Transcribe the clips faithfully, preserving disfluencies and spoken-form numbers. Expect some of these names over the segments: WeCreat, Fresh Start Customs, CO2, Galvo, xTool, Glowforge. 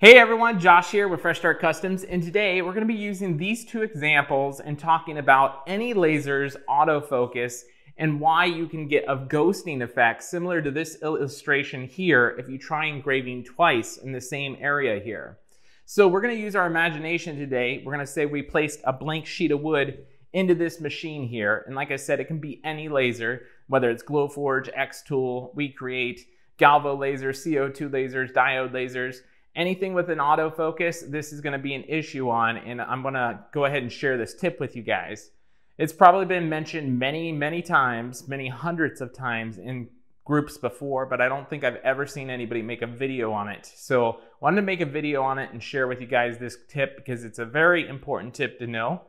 Hey everyone, Josh here with Fresh Start Customs, and today we're going to be using these two examples and talking about any laser's autofocus and why you can get a ghosting effect similar to this illustration here if you try engraving twice in the same area here. So we're going to use our imagination today. We're going to say we placed a blank sheet of wood into this machine here, and like I said, it can be any laser, whether it's Glowforge, xTool, WeCreat, Galvo laser, C O two lasers, diode lasers. Anything with an autofocus, this is gonna be an issue on, and I'm gonna go ahead and share this tip with you guys. It's probably been mentioned many, many times, many hundreds of times in groups before, but I don't think I've ever seen anybody make a video on it. So I wanted to make a video on it and share with you guys this tip because it's a very important tip to know.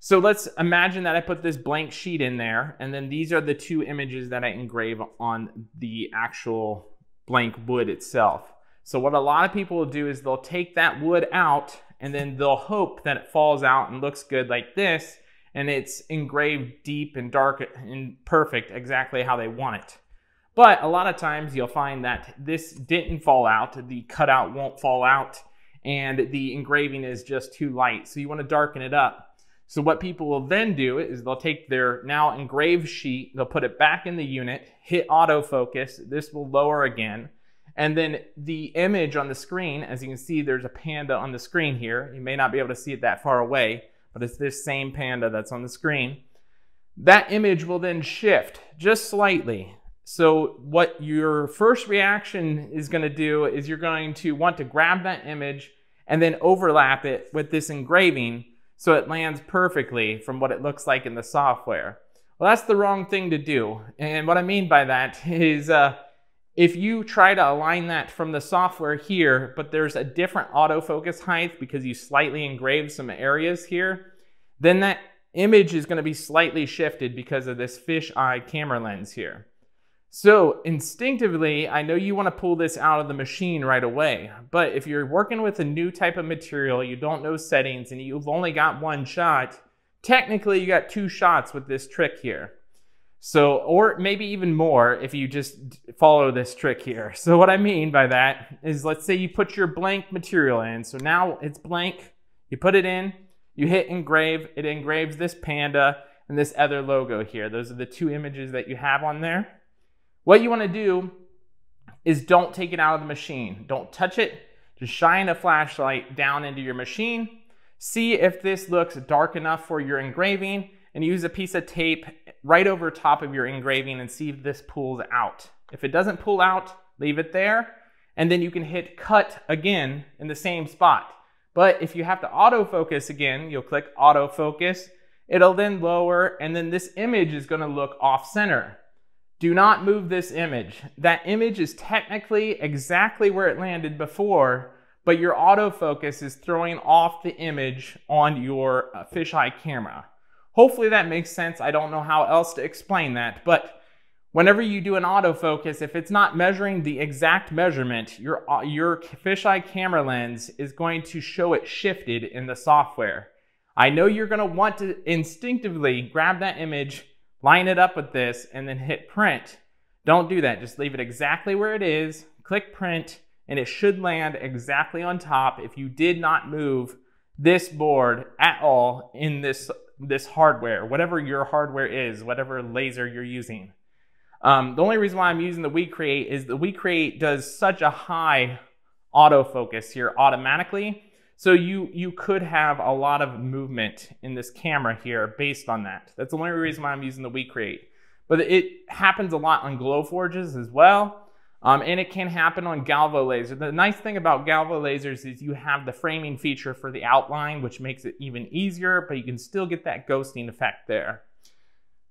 So let's imagine that I put this blank sheet in there, and then these are the two images that I engrave on the actual blank wood itself. So what a lot of people will do is they'll take that wood out and then they'll hope that it falls out and looks good like this, and it's engraved deep and dark and perfect exactly how they want it. But a lot of times you'll find that this didn't fall out, the cutout won't fall out, and the engraving is just too light. So you want to darken it up. So what people will then do is they'll take their now engraved sheet, they'll put it back in the unit, hit autofocus, this will lower again. And then the image on the screen, as you can see, there's a panda on the screen here. You may not be able to see it that far away, but it's this same panda that's on the screen. That image will then shift just slightly. So what your first reaction is going to do is you're going to want to grab that image and then overlap it with this engraving so it lands perfectly from what it looks like in the software. Well, that's the wrong thing to do. And what I mean by that is, uh, if you try to align that from the software here, but there's a different autofocus height because you slightly engraved some areas here, then that image is going to be slightly shifted because of this fisheye camera lens here. So instinctively, I know you want to pull this out of the machine right away, but if you're working with a new type of material, you don't know settings, and you've only got one shot, technically you got two shots with this trick here. So, or maybe even more if you just follow this trick here. So what I mean by that is, let's say you put your blank material in. So now it's blank, you put it in, you hit engrave, it engraves this panda and this other logo here. Those are the two images that you have on there. What you wanna do is don't take it out of the machine. Don't touch it, just shine a flashlight down into your machine. See if this looks dark enough for your engraving, and use a piece of tape right over top of your engraving and see if this pulls out. If it doesn't pull out, leave it there, and then you can hit cut again in the same spot. But if you have to autofocus again, you'll click autofocus, it'll then lower, and then this image is gonna look off center. Do not move this image. That image is technically exactly where it landed before, but your autofocus is throwing off the image on your fisheye camera. Hopefully that makes sense. I don't know how else to explain that, but whenever you do an autofocus, if it's not measuring the exact measurement, your, your fisheye camera lens is going to show it shifted in the software. I know you're gonna want to instinctively grab that image, line it up with this, and then hit print. Don't do that, just leave it exactly where it is, click print, and it should land exactly on top if you did not move this board at all in this this hardware, whatever your hardware is, whatever laser you're using. Um, the only reason why I'm using the WeCreat is the WeCreat does such a high autofocus here automatically. So you, you could have a lot of movement in this camera here based on that. That's the only reason why I'm using the WeCreat. But it happens a lot on Glowforges as well. Um, and it can happen on Galvo laser. The nice thing about Galvo lasers is you have the framing feature for the outline, which makes it even easier, but you can still get that ghosting effect there.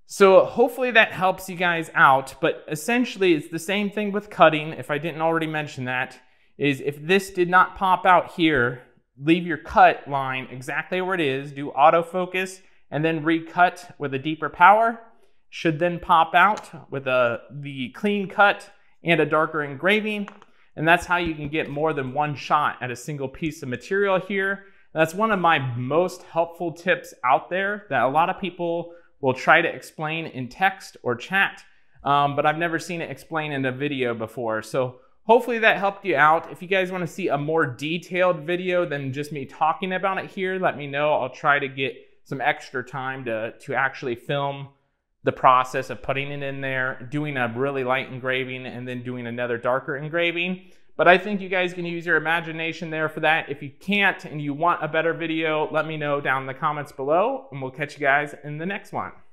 So hopefully that helps you guys out, but essentially it's the same thing with cutting. If I didn't already mention that, is if this did not pop out here, leave your cut line exactly where it is, do autofocus, and then recut with a deeper power. Should then pop out with a, the clean cut and a darker engraving, and that's how you can get more than one shot at a single piece of material here. That's one of my most helpful tips out there that a lot of people will try to explain in text or chat, um, but I've never seen it explained in a video before. So Hopefully that helped you out. If you guys want to see a more detailed video than just me talking about it here, let me know. I'll try to get some extra time to, to actually film the process of putting it in there, doing a really light engraving and then doing another darker engraving. But I think you guys can use your imagination there for that. If you can't and you want a better video, let me know down in the comments below, and we'll catch you guys in the next one.